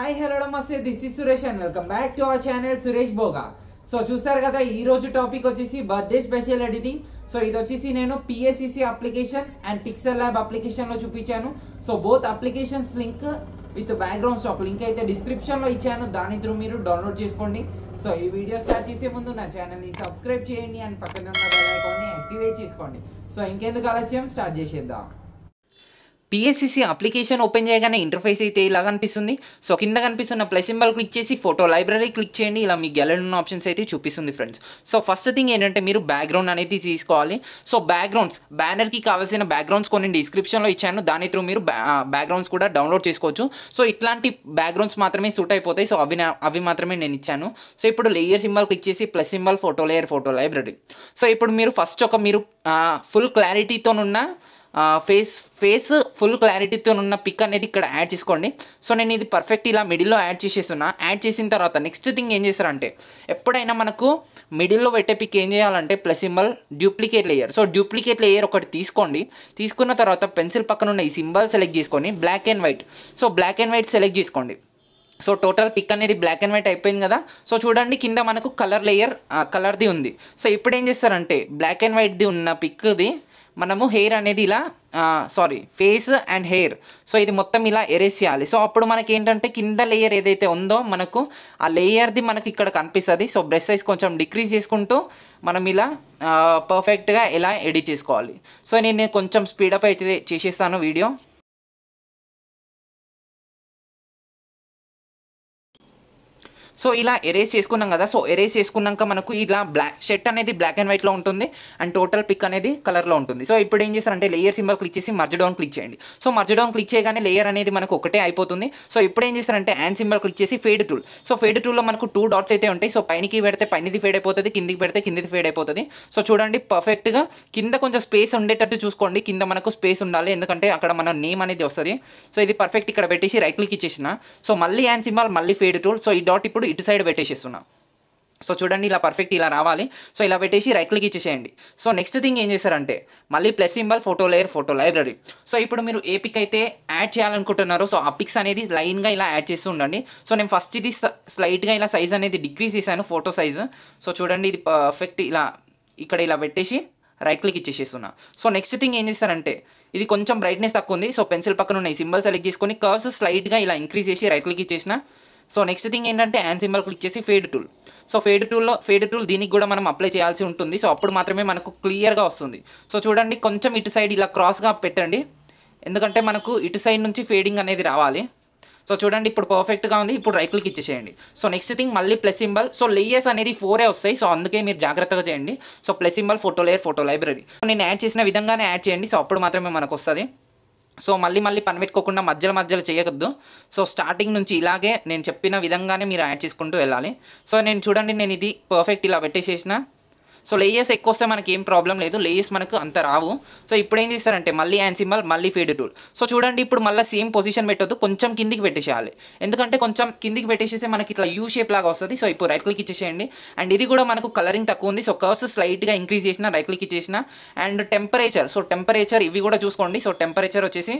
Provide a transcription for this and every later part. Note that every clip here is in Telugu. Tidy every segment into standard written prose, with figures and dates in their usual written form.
Hi, hello, namaste. This is Suresh and welcome back to our channel Suresh Boga. So, chusaru kada ee roju topic vachesi birthday special editing. So, idu vachesi nenu PSCC application and Pixel Lab application lo chupichanu. So, both applications link with background stock link aithe description lo ichanu. Dani through meeru download chesukondi. So, ee video start chese mundu na channel ni subscribe cheyandi and pakkana unna bell icon ni activate chesukondi. So, inkenduku alasyam start chesedam. PSCC application open చేయగానే ఇంటర్ఫేస్ అయితే ఇలా కనిపిస్తుంది. సో కింద కనిపిస్తున్న ప్లస్ సింబల్ క్లిక్ చేసి ఫోటో లైబ్రరీ క్లిక్ చేయండి. ఇలా మీ గ్యాలరీ ఉన్న ఆప్షన్స్ అయితే చూపిస్తుంది ఫ్రెండ్స్. సో ఫస్ట్ థింగ్ ఏంటంటే మీరు బ్యాక్గ్రౌండ్ అనేది తీసుకోవాలి. సో బ్యాక్గ్రౌండ్స్ బ్యానర్కి కావాల్సిన బ్యాక్గ్రౌండ్స్ కొన్ని డిస్క్రిప్షన్లో ఇచ్చాను. దాని త్రూ మీరు బ్యాక్గ్రౌండ్స్ కూడా డౌన్లోడ్ చేసుకోవచ్చు. సో ఇట్లాంటి బ్యాక్గ్రౌండ్స్ మాత్రమే సూట్ అయిపోతాయి. సో అవి మాత్రమే నేను ఇచ్చాను. సో ఇప్పుడు లేయర్ సింబల్ క్లిక్ చేసి plus symbol photo layer photo library. So ఇప్పుడు మీరు ఫస్ట్ ఒక మీరు ఫుల్ క్లారిటీతోనున్న ఫేస్ ఫుల్ క్లారిటీతో ఉన్న పిక్ అనేది ఇక్కడ యాడ్ చేసుకోండి. సో నేను ఇది పర్ఫెక్ట్ ఇలా మిడిల్లో యాడ్ చేసేస్తున్నా. యాడ్ చేసిన తర్వాత నెక్స్ట్ థింగ్ ఏం చేస్తారంటే ఎప్పుడైనా మనకు మిడిల్లో పెట్టే పిక్ ఏం చేయాలంటే plus symbol duplicate layer. So duplicate layer ఒకటి తీసుకోండి. తీసుకున్న తర్వాత పెన్సిల్ పక్కన ఉన్న ఈ సింబల్ సెలెక్ట్ చేసుకొని black and white. So black and white select చేసుకోండి. సో టోటల్ పిక్ అనేది బ్లాక్ అండ్ వైట్ అయిపోయింది కదా. సో చూడండి కింద మనకు కలర్ లేయర్ కలర్ది ఉంది. సో ఇప్పుడు ఏం చేస్తారంటే బ్లాక్ అండ్ వైట్ది ఉన్న పిక్ది మనము హెయిర్ అనేది ఇలా ఫేస్ అండ్ హెయిర్. సో ఇది మొత్తం ఇలా ఎరేస్ చేయాలి. సో అప్పుడు మనకి ఏంటంటే కింద లేయర్ ఏదైతే ఉందో మనకు ఆ లేయర్ది మనకి ఇక్కడ కనిపిస్తుంది. సో బ్రష్ సైజ్ కొంచెం డిక్రీజ్ చేసుకుంటూ మనం ఇలా పర్ఫెక్ట్గా ఇలా ఎడిట్ చేసుకోవాలి. సో నేను కొంచెం స్పీడప్ అయితే చేసేస్తాను వీడియో. సో ఇలా ఎరేస్ చేసుకున్నాం కదా. సో ఎరేస్ చేసుకున్నాక మనకు ఇలా షర్ట్ అనేది బ్లాక్ అండ్ వైట్లో ఉంటుంది అండ్ టోటల్ పిక్ అనేది కలర్లో ఉంటుంది. సో ఇప్పుడు ఏం చేస్తారంటే లేయర్ సింబల్ క్లిక్ చేసి మర్జ్ డౌన్ క్లిక్ చేయండి. సో మర్జ్ డౌన్ క్లిక్ చేయగానే లేయర్ అనేది మనకు ఒకటే అయిపోతుంది. సో ఇప్పుడు ఏం చేస్తారంటే హ్యాండ్ సింబల్ క్లిక్ చేసి ఫేడ్ టూల్. సో ఫేడ్ టూల్లో మనకు 2 డాట్స్ అయితే ఉంటాయి. సో పైనకి పెడితే పైనది ఫేడ్ అయిపోతుంది, కిందికి పెడితే కిందిది ఫేడ్ అయిపోతుంది. సో చూడండి పర్ఫెక్ట్గా కింద కొంచెం స్పేస్ ఉండేటట్టు చూసుకోండి. కింద మనకు స్పేస్ ఉండాలి ఎందుకంటే అక్కడ మన నేమ్ అనేది వస్తుంది. సో ఇది పర్ఫెక్ట్ ఇక్కడ పెట్టేసి రైట్ క్లిక్ ఇచ్చేసిన. సో మళ్ళీ హ్యాండ్ సింబల్ మళ్ళీ ఫేడ్ టూల్. సో ఈ డాట్ ఇప్పుడు ఇటు సైడ్ పెట్టేసేస్తున్నా. సో చూడండి ఇలా పర్ఫెక్ట్ ఇలా రావాలి. సో ఇలా పెట్టేసి రైట్ క్లిక్ ఇచ్చేసేయండి. సో నెక్స్ట్ థింగ్ ఏం చేశారంటే మళ్ళీ plus symbol photo layer photo library. So ఇప్పుడు మీరు ఏ పిక్ అయితే యాడ్ చేయాలనుకుంటున్నారో సో ఆ పిక్స్ అనేది లైన్గా ఇలా యాడ్ చేస్తూ ఉండండి. సో నేను ఫస్ట్ ఇది స్లైట్గా ఇలా సైజ్ అనేది డిక్రీజ్ చేశాను ఫోటో సైజు. సో చూడండి ఇది పర్ఫెక్ట్ ఇలా ఇక్కడ ఇలా పెట్టేసి రైట్ క్లిక్ ఇచ్చేసేస్తున్నా. సో నెక్స్ట్ థింగ్ ఏం చేస్తారంటే ఇది కొంచెం బ్రైట్నెస్ తక్కువ ఉంది. సో పెన్సిల్ పక్కన ఉన్న ఈ సింబల్ సెలెక్ట్ చేసుకొని కర్వ్స్ స్లైట్గా ఇలా ఇంక్రీజ్ చేసి రైట్ క్లిక్ ఇచ్చేసిన. సో నెక్స్ట్ థింగ్ ఏంటంటే హ్యాండ్ సింబల్ క్లిక్ చేసి fade tool. So fade tool దీనికి కూడా మనం అప్లై చేయాల్సి ఉంటుంది. సో అప్పుడు మాత్రమే మనకు క్లియర్గా వస్తుంది. సో చూడండి కొంచెం ఇటు సైడ్ ఇలా క్రాస్గా పెట్టండి ఎందుకంటే మనకు ఇటు సైడ్ నుంచి ఫేడింగ్ అనేది రావాలి. సో చూడండి ఇప్పుడు పర్ఫెక్ట్గా ఉంది. ఇప్పుడు రైట్ క్లిక్ ఇచ్చేసేయండి. సో నెక్స్ట్ థింగ్ మళ్ళీ ప్లస్ సింబల్. సో లేయర్స్ అనేది 4 వస్తాయి. సో అందుకే మీరు జాగ్రత్తగా చేయండి. So plus symbol photo layer photo library. So నేను యాడ్ చేసిన విధంగానే యాడ్ చేయండి. సో అప్పుడు మాత్రమే మనకు వస్తుంది. సో మళ్ళీ పని పెట్టుకోకుండా మధ్యలో చేయకూడదు. సో స్టార్టింగ్ నుంచి ఇలాగే నేను చెప్పిన విధంగానే మీరు యాడ్ చేసుకుంటూ వెళ్ళాలి. సో నేను చూడండి నేను ఇది పర్ఫెక్ట్ ఇలా పెట్టేసేసిన. సో లేయర్స్ ఎక్కువ వస్తే మనకి ఏం ప్రాబ్లం లేదు. లేయర్స్ మనకు అంత రావు. సో ఇప్పుడు ఏం చేస్తారంటే మళ్ళీ హ్యాండ్ సింబల్ మళ్ళీ ఫేడ్ టూల్. సో చూడండి ఇప్పుడు మళ్ళీ సేమ్ పొజిషన్ పెట్టొద్దు, కొంచెం కిందికి పెట్టేసేయాలి ఎందుకంటే కొంచెం కిందికి పెట్టేసేస్తే మనకి ఇట్లా యూ షేప్ లాగా వస్తుంది. సో ఇప్పుడు రైట్ క్లిక్ ఇచ్చేసేయండి. అండ్ ఇది కూడా మనకు కలరింగ్ తక్కువ ఉంది. సో కర్వ్స్ స్లైట్గా ఇంక్రీజ్ చేసిన రైట్ క్లిక్ ఇచ్చేసిన. అండ్ టెంపరేచర్, సో టెంపరేచర్ ఇవి కూడా చూసుకోండి. సో టెంపరేచర్ వచ్చేసి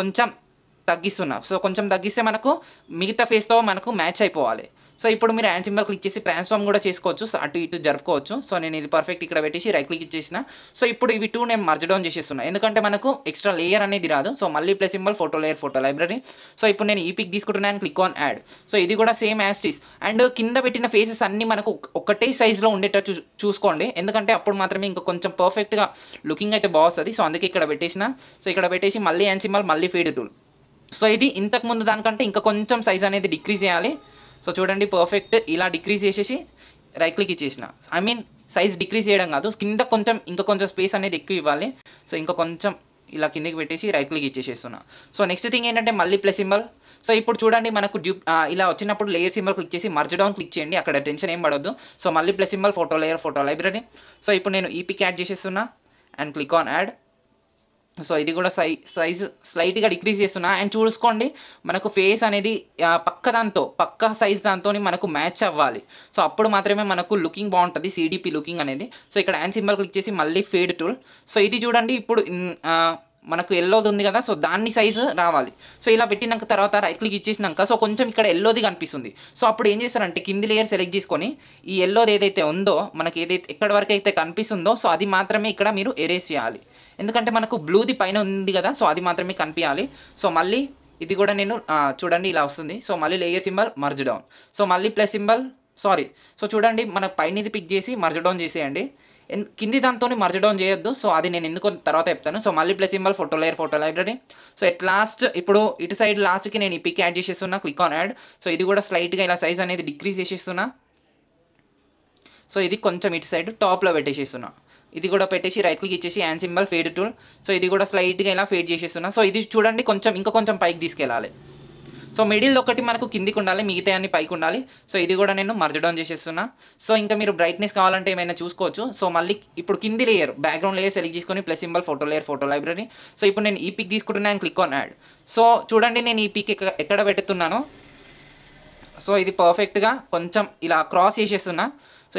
కొంచెం తగ్గిస్తున్నా. సో కొంచెం తగ్గిస్తే మనకు మిగతా ఫేస్తో మనకు మ్యాచ్ అయిపోవాలి. సో ఇప్పుడు మీరు హ్యాండ్ సింబల్ క్లిక్ చేసి ట్రాన్స్ఫార్మ్ కూడా చేసుకోవచ్చు. సో అటు ఇటు జరుపుకోవచ్చు. సో నేను ఇది పర్ఫెక్ట్ ఇక్కడ పెట్టేసి రైట్ క్లిక్ ఇచ్చేసిన. సో ఇప్పుడు ఇవి 2 నేను మర్జ్ డౌన్ చేసేస్తున్నాను ఎందుకంటే మనకు ఎక్స్ట్రా లేయర్ అనేది రాదు. సో మళ్ళీ plus symbol photo layer photo library. So ఇప్పుడు నేను ఈ పిక్ తీసుకుంటున్నాను, క్లిక్ ఆన్ యాడ్. సో ఇది కూడా సేమ్ యాస్టీస్. అండ్ కింద పెట్టిన ఫేసెస్ అన్నీ మనకు ఒకటే సైజులో ఉండేటట్టు చూసుకోండి ఎందుకంటే అప్పుడు మాత్రమే ఇంకా కొంచెం పర్ఫెక్ట్గా లుకింగ్ అయితే బాగుస్తుంది. సో అందుకే ఇక్కడ పెట్టేసిన. సో ఇక్కడ పెట్టేసి మళ్ళీ హ్యాండ్ సింబల్ మళ్ళీ ఫేడ్ టూల్. సో ఇది ఇంతకుముందు దానికంటే ఇంకా కొంచెం సైజ్ అనేది డిక్రీజ్ చేయాలి. సో చూడండి పర్ఫెక్ట్ ఇలా డిక్రీజ్ చేసేసి రైట్ క్లిక్ ఇచ్చేసిన. ఐ మీన్ సైజ్ డిక్రీజ్ చేయడం కాదు, కింద కొంచెం ఇంకా కొంచెం స్పేస్ అనేది ఎక్కువ ఇవ్వాలి. సో ఇంకా కొంచెం ఇలా కిందకి పెట్టేసి రైట్ క్లిక్ ఇచ్చేసేస్తున్నా. సో నెక్స్ట్ థింగ్ ఏంటంటే మళ్ళీ ప్లస్ సింబల్. సో ఇప్పుడు చూడండి మనకు ఇలా వచ్చినప్పుడు లేయర్ సింబల్ క్లిక్ చేసి మర్జ్ డౌన్ క్లిక్ చేయండి. అక్కడ టెన్షన్ ఏం పడొద్దు. సో మళ్ళీ plus symbol photo layer photo library. So ఇప్పుడు నేను ఈ పిక్ యాడ్ చేసేస్తున్నా and click on add. So ఇది కూడా సైజ్ స్లైట్గా డిక్రీజ్ చేస్తున్నా. అండ్ చూసుకోండి మనకు ఫేస్ అనేది పక్క సైజ్ దాంతో మనకు మ్యాచ్ అవ్వాలి. సో అప్పుడు మాత్రమే మనకు లుకింగ్ బాగుంటుంది, CDP లుకింగ్ అనేది. సో ఇక్కడ హ్యాండ్ సింబల్ క్లిక్ చేసి మళ్ళీ ఫేడ్ టూల్. సో ఇది చూడండి ఇప్పుడు మనకు ఎల్లోది ఉంది కదా, సో దాన్ని సైజు రావాలి. సో ఇలా పెట్టినాక తర్వాత రైట్ క్లిక్ ఇచ్చేసినాక సో కొంచెం ఇక్కడ ఎల్లోది కనిపిస్తుంది. సో అప్పుడు ఏం చేస్తారంటే కింది లేయర్ సెలెక్ట్ చేసుకొని ఈ ఎల్లోది ఏదైతే ఉందో మనకి ఏదైతే ఎక్కడ వరకు అయితే కనిపిస్తుందో సో అది మాత్రమే ఇక్కడ మీరు ఎరేస్ చేయాలి. ఎందుకంటే మనకు బ్లూది పైన ఉంది కదా, సో అది మాత్రమే కనిపించాలి. సో మళ్ళీ ఇది కూడా నేను చూడండి ఇలా వస్తుంది. సో మళ్ళీ layer symbol merge down, so మళ్ళీ ప్లస్ సింబల్ సారీ, సో చూడండి మన పైన ఇది పిక్ చేసి మర్జ్ డౌన్ చేసేయండి, కింది దాంతో మర్జ్ డౌన్ చేయొద్దు. సో అది నేను ఎందుకు తర్వాత చెప్తాను. సో మళ్ళీ plus symbol photo layer photo library. So at last ఇప్పుడు ఇటు సైడ్ లాస్ట్కి నేను ఈ పిక్ యాడ్ చేసేస్తున్నా, క్లిక్ ఆన్ యాడ్. సో ఇది కూడా స్లైట్గా ఇలా సైజ్ అనేది డిక్రీజ్ చేసేస్తున్నా. సో ఇది కొంచెం ఇటు సైడ్ టాప్లో పెట్టేసేస్తున్నా, ఇది కూడా పెట్టేసి రైట్ క్లిక్ ఇచ్చేసి hand symbol fade tool. So ఇది కూడా స్లైట్గా ఇలా ఫేడ్ చేసేస్తున్నా. సో ఇది చూడండి కొంచెం ఇంకా కొంచెం పైకి తీసుకెళ్ళాలి. సో మిడిల్ ఒకటి మనకు కిందికి ఉండాలి, మిగతా అన్ని పైకి ఉండాలి. సో ఇది కూడా నేను మర్జ్ డౌన్ చేసేస్తున్నా. సో ఇంకా మీరు బ్రైట్నెస్ కావాలంటే ఏమైనా చూసుకోవచ్చు. సో మళ్ళీ ఇప్పుడు కింది లేయర్ బ్యాక్గ్రౌండ్ లేయర్ సెలెక్ట్ చేసుకొని plus symbol photo layer photo library. So ఇప్పుడు నేను ఈ పిక్ తీసుకుంటున్నాను, క్లిక్ ఆన్ యాడ్. సో చూడండి నేను ఈ పిక్ ఎక్కడ పెడుతున్నాను. సో ఇది పర్ఫెక్ట్గా కొంచెం ఇలా క్రాస్ చేసేస్తున్నా. సో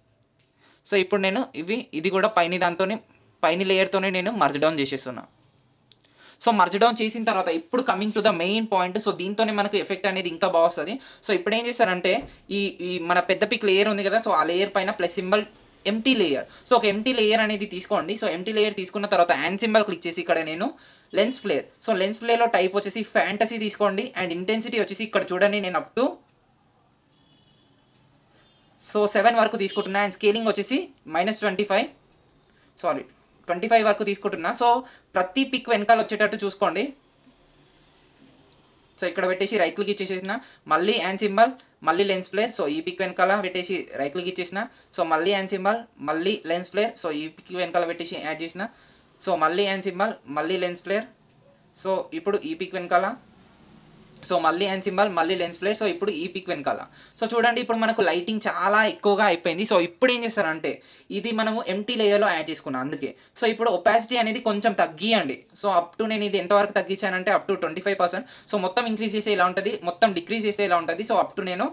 సో ఇప్పుడు నేను ఇది కూడా పైన దాంతోనే పైన లేయర్తోనే నేను మర్జ్ డౌన్ చేసేస్తున్నా. సో మర్జ్ డౌన్ చేసిన తర్వాత ఇప్పుడు coming to the main point. So దీంతోనే మనకు ఎఫెక్ట్ అనేది ఇంకా బాగుస్తుంది. సో ఇప్పుడు ఏం చేస్తారంటే ఈ మన పెద్ద పిక్ లేయర్ ఉంది కదా, సో ఆ లేయర్ పైన plus symbol empty layer. So ఒక ఎంటీ లేయర్ అనేది తీసుకోండి. సో ఎంటీ లేయర్ తీసుకున్న తర్వాత హ్యాండ్ సింబల్ క్లిక్ చేసి ఇక్కడ నేను లెన్స్ ఫ్లేర్. సో లెన్స్ ఫ్లేర్లో టైప్ వచ్చేసి ఫ్యాంటసీ తీసుకోండి అండ్ ఇంటెన్సిటీ వచ్చేసి ఇక్కడ చూడండి నేను అప్ టు 7 వరకు తీసుకుంటున్నా అండ్ స్కేలింగ్ వచ్చేసి -25 వరకు తీసుకుంటున్నా. సో ప్రతి పిక్ వెనకాల వచ్చేటట్టు చూసుకోండి. సో ఇక్కడ పెట్టేసి రైట్ క్లిక్ ఇచ్చేసిన మళ్ళీ హ్యాండ్ సింబల్ మళ్ళీ లెన్స్ ఫ్లేర్. సో ఈ పిక్ వెనకాల పెట్టేసి రైట్ క్లిక్ ఇచ్చేసిన సో మళ్ళీ హ్యాండ్ సింబల్ మళ్ళీ లెన్స్ ఫ్లేర్. సో ఈ పిక్ వెనకాల పెట్టేసి యాడ్ చేసిన సో మళ్ళీ హ్యాండ్ సింబల్ మళ్ళీ లెన్స్ ఫ్లేర్. సో ఇప్పుడు ఈ పిక్ వెనకాల సో మళ్ళీ హ్యాండ్ సింబల్ మళ్ళీ లెన్స్ ఫ్లేర్. సో ఇప్పుడు ఈ పిక్ వెనకాల సో చూడండి ఇప్పుడు మనకు లైటింగ్ చాలా ఎక్కువగా అయిపోయింది. సో ఇప్పుడు ఏం చేస్తారంటే ఇది మనము ఎంటీ లేయర్లో యాడ్ చేసుకున్నాం అందుకే. సో ఇప్పుడు ఒపాసిటీ అనేది కొంచెం తగ్గియండి. సో అప్ టు నేను ఇది ఎంతవరకు తగ్గించానంటే అప్ టు 25%. సో మొత్తం ఇంక్రీజ్ చేసే ఇలా ఉంటుంది, మొత్తం డిక్రీజ్ చేసే ఇలా ఉంటుంది. సో అప్ టు నేను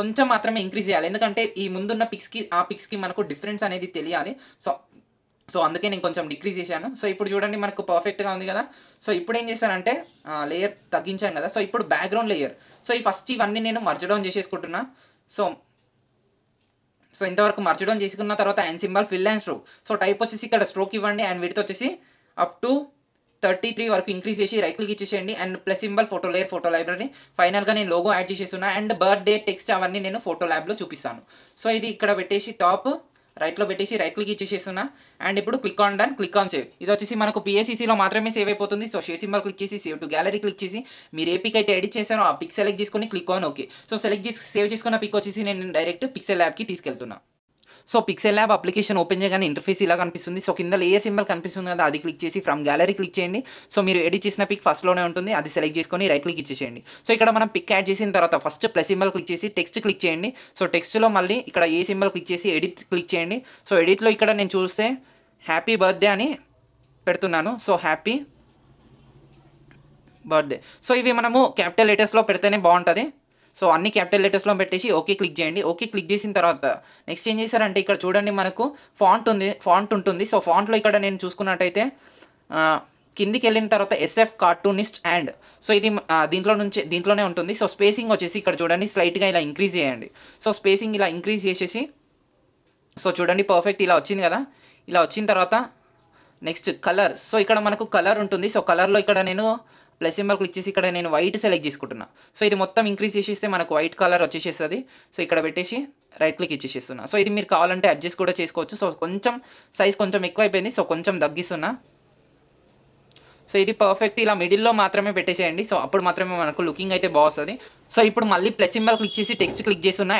కొంచెం మాత్రమే ఇంక్రీజ్ చేయాలి ఎందుకంటే ఈ ముందున్న పిక్స్కి ఆ పిక్స్కి మనకు డిఫరెన్స్ అనేది తెలియాలి. సో అందుకే నేను కొంచెం డిక్రీజ్ చేశాను. సో ఇప్పుడు చూడండి మనకు పర్ఫెక్ట్గా ఉంది కదా. సో ఇప్పుడు ఏం చేశానంటే లేయర్ తగ్గించాను కదా. సో ఇప్పుడు బ్యాక్గ్రౌండ్ లేయర్ సో ఈ ఫస్ట్ ఇవన్నీ నేను మర్జ్ డౌన్ చేసేసుకుంటున్నా. సో ఇంతవరకు మర్జ్ డౌన్ చేసుకున్న తర్వాత hand symbol fill and stroke. So type వచ్చేసి ఇక్కడ స్ట్రోక్ ఇవ్వండి అండ్ విడ్త్ వచ్చేసి అప్ టు 33 వరకు ఇంక్రీజ్ చేసి రైట్ క్లిక్ ఇచ్చేసేయండి and plus symbol photo layer photo library. ఫైనల్గా నేను లోగో యాడ్ చేసేస్తున్నా అండ్ బర్త్డే టెక్స్ట్ అవన్నీ నేను ఫోటో ల్యాబ్లో చూపిస్తాను. సో ఇది ఇక్కడ పెట్టేసి టాప్ రైట్లో పెట్టేసి రైట్ క్లిక్ ఇచ్చేసేస్తున్నా అండ్ ఇప్పుడు click on done click on save. ఇది వచ్చేసి మనకు PSCCలో మాత్రమే సేవ్ అయిపోతుంది. సో షేర్ సింబల్ క్లిక్ చేసి సేవ్ టు గ్యాలరీ క్లిక్ చేసి మీరు ఏ పిక్ అయితే ఎడిట్ చేశారో ఆ పిక్ సెలెక్ట్ చేసుకొని click on okay. So select చేసి సేవ్ చేసుకున్న పిక్ వచ్చేసి నేను డైరెక్ట్ పిక్సెల్ ల్యాబ్కి తీసుకెళ్తున్నా. So pixel lab application open చేయగానే ఇంటర్ఫేస్ ఇలా కనిపిస్తుంది. సో కింద లేయర్ సింబల్ కనిపిస్తుంది కదా, అది క్లిక్ చేసి ఫ్రమ్ గ్యాలరీ క్లిక్ చేయండి. సో మీరు ఎడిట్ చేసిన పిక్ ఫస్ట్లోనే ఉంటుంది, అది సెలెక్ట్ చేసుకొని రైట్ క్లిక్ ఇచ్చేసేయండి. సో ఇక్కడ మనం పిక్ యాడ్ చేసిన తర్వాత ఫస్ట్ ప్లస్ సింబల్ క్లిక్ చేసి టెక్స్ట్ క్లిక్ చేయండి. సో టెక్స్ట్లో మళ్ళీ ఇక్కడ ఏ సింబల్ క్లిక్ చేసి ఎడిట్ క్లిక్ చేయండి. సో ఎడిట్లో ఇక్కడ నేను చూస్తే హ్యాపీ బర్త్డే అని పెడుతున్నాను. సో హ్యాపీ బర్త్డే సో ఇవి మనము క్యాపిటల్ లెటర్స్లో పెడితేనే బాగుంటుంది. సో అన్ని క్యాపిటల్ లెటర్స్లో పెట్టేసి ఓకే క్లిక్ చేయండి. ఓకే క్లిక్ చేసిన తర్వాత నెక్స్ట్ ఏం చేశారంటే ఇక్కడ చూడండి మనకు ఫాంట్ ఉంటుంది. సో ఫాంట్లో ఇక్కడ నేను చూసుకున్నట్టయితే కిందికి వెళ్ళిన తర్వాత SF కార్టూనిస్ట్ అండ్ సో ఇది దీంట్లోనే ఉంటుంది. సో స్పేసింగ్ వచ్చేసి ఇక్కడ చూడండి స్లైట్గా ఇలా ఇంక్రీజ్ చేయండి. సో స్పేసింగ్ ఇలా ఇంక్రీజ్ చేసేసి సో చూడండి పర్ఫెక్ట్ ఇలా వచ్చింది కదా. ఇలా వచ్చిన తర్వాత నెక్స్ట్ కలర్. సో ఇక్కడ మనకు కలర్ ఉంటుంది. సో కలర్లో ఇక్కడ నేను ప్లస్ సింబల్ క్లిక్ చేసి ఇక్కడ నేను వైట్ సెలెక్ట్ చేసుకుంటున్నా. సో ఇది మొత్తం ఇంక్రీజ్ చేసేస్తే మనకు వైట్ కలర్ వచ్చేసేస్తుంది. సో ఇక్కడ పెట్టేసి రైట్ క్లిక్ ఇచ్చేసేస్తున్నా. సో ఇది మీరు కావాలంటే అడ్జస్ట్ కూడా చేసుకోవచ్చు. సో కొంచెం సైజ్ కొంచెం ఎక్కువ అయిపోయింది, సో కొంచెం తగ్గిస్తున్నా. సో ఇది పర్ఫెక్ట్ ఇలా మిడిల్లో మాత్రమే పెట్టేసేయండి. సో అప్పుడు మాత్రమే మనకు లుకింగ్ అయితే బాగుంది. సో ఇప్పుడు మళ్ళీ ప్లస్ సింబల్ క్లిక్ చేసి టెక్స్ట్ క్లిక్ చేస్తున్నా.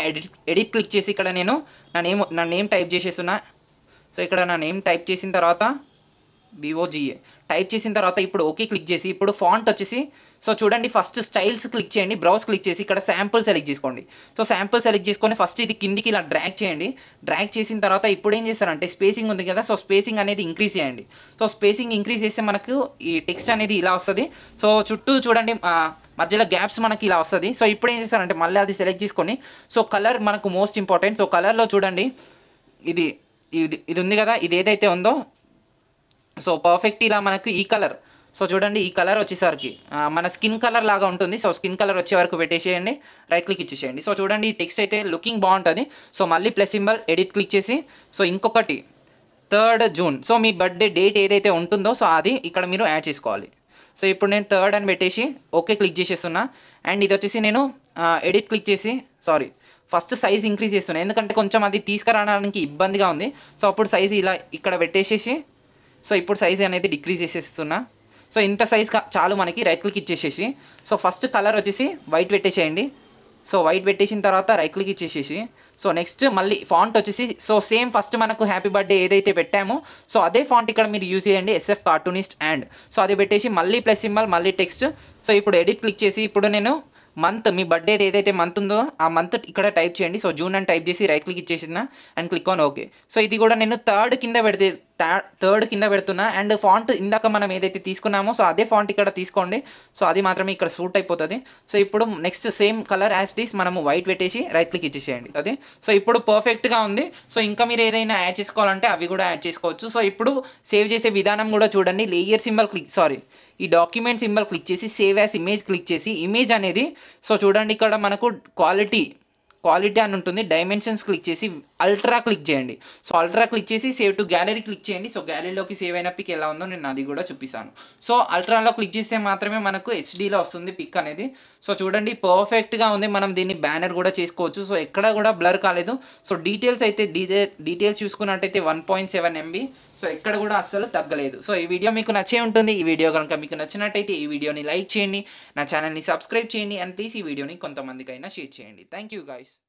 ఎడిట్ క్లిక్ చేసి ఇక్కడ నేను నా నేమ్ టైప్ చేసేస్తున్నా. సో ఇక్కడ నా నేమ్ టైప్ చేసిన తర్వాత BOGA టైప్ చేసిన తర్వాత ఇప్పుడు ఓకే క్లిక్ చేసి ఇప్పుడు ఫాంట్ వచ్చేసి సో చూడండి ఫస్ట్ స్టైల్స్ క్లిక్ చేయండి బ్రౌజ్ క్లిక్ చేసి ఇక్కడ శాంపుల్ సెలెక్ట్ చేసుకోండి సో శాంపుల్ సెలెక్ట్ చేసుకొని ఫస్ట్ ఇది కిందికి ఇలా డ్రాగ్ చేయండి డ్రాగ్ చేసిన తర్వాత ఇప్పుడు ఏం చేస్తారంటే స్పేసింగ్ ఉంది కదా సో స్పేసింగ్ అనేది ఇంక్రీజ్ చేయండి సో స్పేసింగ్ ఇంక్రీజ్ చేస్తే మనకు ఈ టెక్స్ట్ అనేది ఇలా వస్తుంది సో చుట్టూ చూడండి మధ్యలో గ్యాప్స్ మనకి ఇలా వస్తుంది సో ఇప్పుడు ఏం చేస్తారంటే మళ్ళీ అది సెలెక్ట్ చేసుకొని సో కలర్ మనకు మోస్ట్ ఇంపార్టెంట్ సో కలర్లో చూడండి ఇది ఇది ఇది ఉంది కదా ఇది ఏదైతే ఉందో సో పర్ఫెక్ట్ ఇలా మనకు ఈ కలర్ సో చూడండి ఈ కలర్ వచ్చేసరికి మన స్కిన్ కలర్ లాగా ఉంటుంది సో స్కిన్ కలర్ వచ్చే వరకు పెట్టేసేయండి రైట్ క్లిక్ ఇచ్చేసేయండి సో చూడండి ఈ టెక్స్ట్ అయితే లుకింగ్ బాగుంటుంది సో మళ్ళీ ప్లస్ సింబల్ ఎడిట్ క్లిక్ చేసి సో ఇంకొకటి 3rd June సో మీ బర్త్డే డేట్ ఏదైతే ఉంటుందో సో అది ఇక్కడ మీరు యాడ్ చేసుకోవాలి సో ఇప్పుడు నేను 3rd అని పెట్టేసి ఓకే క్లిక్ చేసేస్తున్నా అండ్ ఇది వచ్చేసి నేను ఎడిట్ క్లిక్ చేసి సారీ ఫస్ట్ సైజ్ ఇంక్రీజ్ చేస్తున్నాను ఎందుకంటే కొంచెం అది తీసుకురావడానికి ఇబ్బందిగా ఉంది సో అప్పుడు సైజ్ ఇలా ఇక్కడ పెట్టేసేసి సో ఇప్పుడు సైజ్ అనేది డిక్రీజ్ చేసేస్తున్నా సో ఇంత సైజ్ చాలు మనకి రైట్ క్లిక్ ఇచ్చేసేసి సో ఫస్ట్ కలర్ వచ్చేసి వైట్ పెట్టేసేయండి సో వైట్ పెట్టేసిన తర్వాత రైట్ క్లిక్ ఇచ్చేసేసి సో నెక్స్ట్ మళ్ళీ ఫాంట్ వచ్చేసి సో సేమ్ ఫస్ట్ మనకు హ్యాపీ బర్త్డే ఏదైతే పెట్టామో సో అదే ఫాంట్ ఇక్కడ మీరు యూజ్ చేయండి SF కార్టూనిస్ట్ అండ్ సో అది పెట్టేసి మళ్ళీ ప్లస్ సింబల్ మళ్ళీ టెక్స్ట్ సో ఇప్పుడు ఎడిట్ క్లిక్ చేసి ఇప్పుడు నేను మంత్ మీ బర్త్డే ఏదైతే మంత్ ఉందో ఆ మంత్ ఇక్కడ టైప్ చేయండి సో జూన్ అని టైప్ చేసి రైట్ క్లిక్ ఇచ్చేసిన and click on okay so ఇది కూడా నేను 3rd కింద పెడుతున్నా అండ్ ఫాంట్ ఇందాక మనం ఏదైతే తీసుకున్నామో సో అదే ఫాంట్ ఇక్కడ తీసుకోండి సో అది మాత్రమే ఇక్కడ సూట్ అయిపోతుంది సో ఇప్పుడు next same colour as it is మనము వైట్ పెట్టేసి రైట్ క్లిక్ ఇచ్చేసేయండి అది సో ఇప్పుడు పర్ఫెక్ట్గా ఉంది సో ఇంకా మీరు ఏదైనా యాడ్ చేసుకోవాలంటే అవి కూడా యాడ్ చేసుకోవచ్చు సో ఇప్పుడు సేవ్ చేసే విధానం కూడా చూడండి లేయర్ సింబల్ క్లిక్ సారీ ఈ డాక్యుమెంట్ సింబల్ క్లిక్ చేసి సేవ్ యాజ్ ఇమేజ్ క్లిక్ చేసి ఇమేజ్ అనేది సో చూడండి ఇక్కడ మనకు క్వాలిటీ అని ఉంటుంది డైమెన్షన్స్ క్లిక్ చేసి అల్ట్రా క్లిక్ చేయండి సో అల్ట్రా క్లిక్ చేసి సేవ్ టు గ్యాలరీ క్లిక్ చేయండి సో గ్యాలరీలోకి సేవ్ అయిన పిక్ ఎలా ఉందో నేను అది కూడా చూపిస్తాను సో అల్ట్రాలో క్లిక్ చేస్తే మాత్రమే మనకు HD లో వస్తుంది పిక్ అనేది సో చూడండి పర్ఫెక్ట్గా ఉంది మనం దీన్ని బ్యానర్ కూడా చేసుకోవచ్చు సో ఎక్కడ కూడా బ్లర్ కాలేదు సో డీటెయిల్స్ అయితే డీటెయిల్స్ చూసుకున్నట్టయితే 1.7 MB సో ఎక్కడ కూడా అస్సలు తగ్గలేదు సో ఈ వీడియో మీకు నచ్చే ఉంటుంది ఈ వీడియో కనుక మీకు నచ్చినట్టయితే ఈ వీడియోని లైక్ చేయండి నా ఛానల్ని సబ్స్క్రైబ్ చేయండి అండ్ ప్లీజ్ ఈ వీడియోని కొంతమందికైనా షేర్ చేయండి థ్యాంక్ యూ గైస్